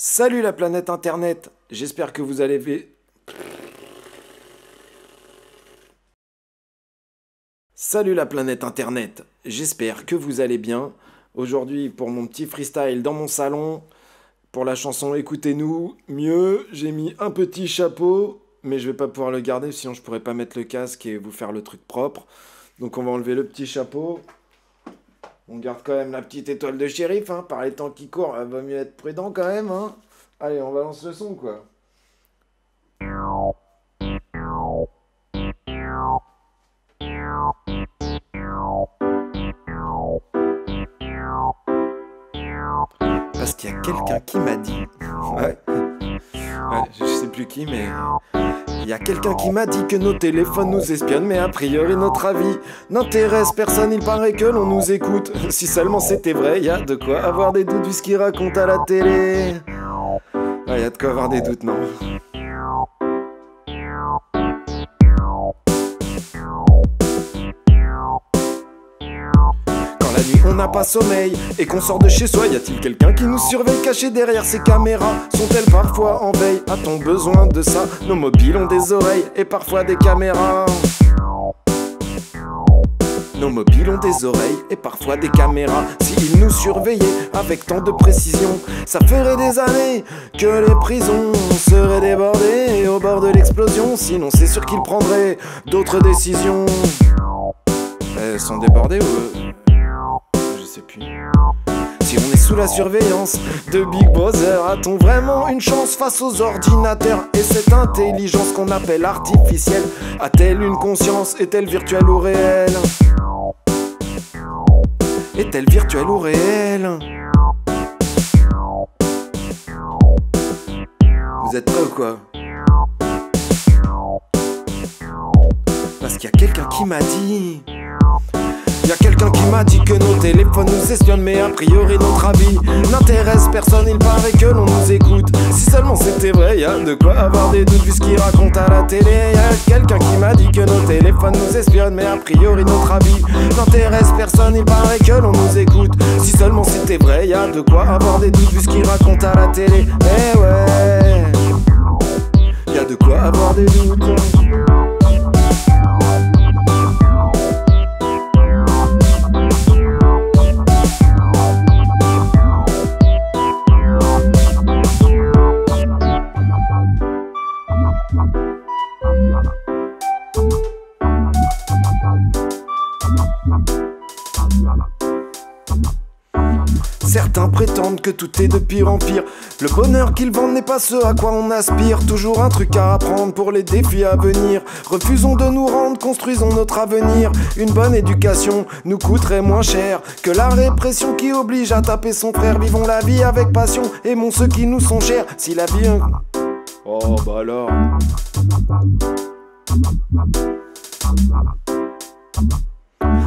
Salut la planète internet, j'espère que vous allez bien. Salut la planète internet, j'espère que vous allez bien. Aujourd'hui pour mon petit freestyle dans mon salon, pour la chanson Écoutez-nous mieux, j'ai mis un petit chapeau, mais je vais pas pouvoir le garder sinon je pourrais pas mettre le casque et vous faire le truc propre. Donc on va enlever le petit chapeau. On garde quand même la petite étoile de shérif, hein, par les temps qui courent, il vaut mieux être prudent quand même, hein. Allez, on balance le son, quoi. Parce qu'il y a quelqu'un qui m'a dit... Ouais, je sais plus qui, mais... Il y a quelqu'un qui m'a dit que nos téléphones nous espionnent, mais a priori notre avis n'intéresse personne, il paraît que l'on nous écoute. Si seulement c'était vrai, il y a de quoi avoir des doutes vu ce qu'ils racontent à la télé. Ouais, il y a de quoi avoir des doutes, non? On n'a pas sommeil et qu'on sort de chez soi. Y a-t-il quelqu'un qui nous surveille caché derrière ces caméras? Sont-elles parfois en veille? A-t-on besoin de ça? Nos mobiles ont des oreilles et parfois des caméras. Nos mobiles ont des oreilles et parfois des caméras. S'ils nous surveillaient avec tant de précision, ça ferait des années que les prisons seraient débordées et au bord de l'explosion. Sinon c'est sûr qu'ils prendraient d'autres décisions. Elles sont débordées ou... Si on est sous la surveillance de Big Brother, a-t-on vraiment une chance face aux ordinateurs? Et cette intelligence qu'on appelle artificielle, a-t-elle une conscience? Est-elle virtuelle ou réelle? Est-elle virtuelle ou réelle? Vous êtes prêts ou quoi? Parce qu'il y a quelqu'un qui m'a dit... Y'a quelqu'un qui m'a dit que nos téléphones nous espionnent, mais a priori notre avis n'intéresse personne, il paraît que l'on nous écoute. Si seulement c'était vrai, y'a de quoi avoir des doutes vu ce qu'ils racontent à la télé. Y'a quelqu'un qui m'a dit que nos téléphones nous espionnent, mais a priori notre avis n'intéresse personne, il paraît que l'on nous écoute. Si seulement c'était vrai, y'a de quoi avoir des doutes vu ce qu'ils racontent à la télé. Eh ouais, y'a de quoi avoir des doutes. Certains prétendent que tout est de pire en pire. Le bonheur qu'ils vendent n'est pas ce à quoi on aspire. Toujours un truc à apprendre pour les défis à venir. Refusons de nous rendre, construisons notre avenir. Une bonne éducation nous coûterait moins cher que la répression qui oblige à taper son frère. Vivons la vie avec passion, aimons ceux qui nous sont chers. Si la vie... Oh bah alors...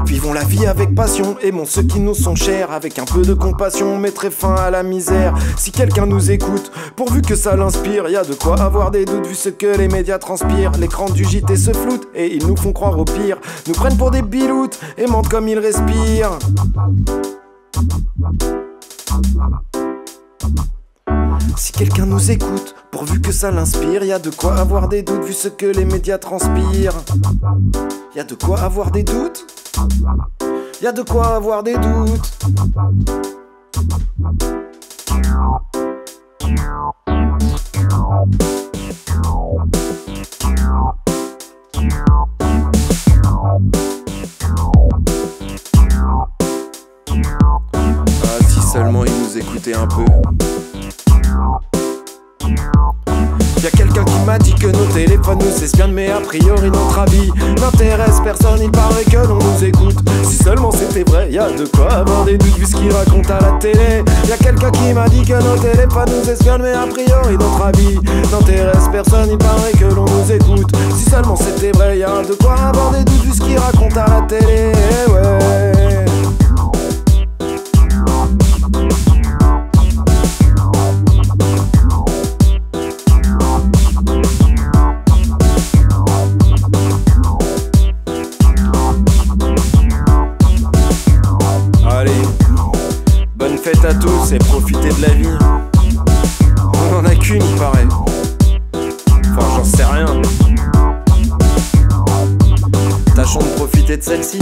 Vivons la vie avec passion, aimons ceux qui nous sont chers. Avec un peu de compassion, on mettrait fin à la misère. Si quelqu'un nous écoute, pourvu que ça l'inspire, y a de quoi avoir des doutes vu ce que les médias transpirent. L'écran du JT se floute et ils nous font croire au pire. Nous prennent pour des biloutes et mentent comme ils respirent. Si quelqu'un nous écoute, pourvu que ça l'inspire, y a de quoi avoir des doutes vu ce que les médias transpirent. Y a de quoi avoir des doutes? Y a de quoi avoir des doutes. Ah, si seulement ils nous écoutaient un peu. Y'a quelqu'un qui m'a dit que nos téléphones nous espionnent, mais a priori notre avis n'intéresse personne, il paraît que l'on nous écoute. Si seulement c'était vrai, y'a de quoi avoir des doutes vu ce qu'ils racontent à la télé. Y'a quelqu'un qui m'a dit que nos téléphones nous espionnent, mais a priori notre avis n'intéresse personne, il paraît que l'on nous écoute. Si seulement c'était vrai, y'a de quoi avoir des doutes vu ce qu'ils racontent à la télé. Ouais. Faites à tous et profitez de la vie. thune, il paraît. Enfin, j'en sais rien. Tâchons de profiter de celle-ci.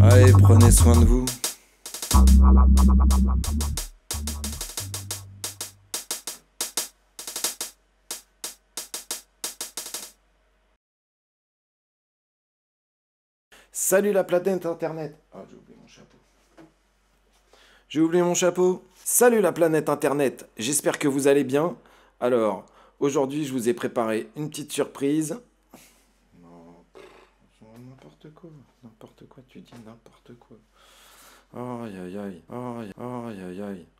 Allez, prenez soin de vous. Salut la planète internet. Ah, j'ai oublié mon chapeau. J'ai oublié mon chapeau. Salut la planète internet. J'espère que vous allez bien. Alors, aujourd'hui, je vous ai préparé une petite surprise. N'importe quoi, tu dis n'importe quoi. Aïe aïe aïe, aïe aïe aïe.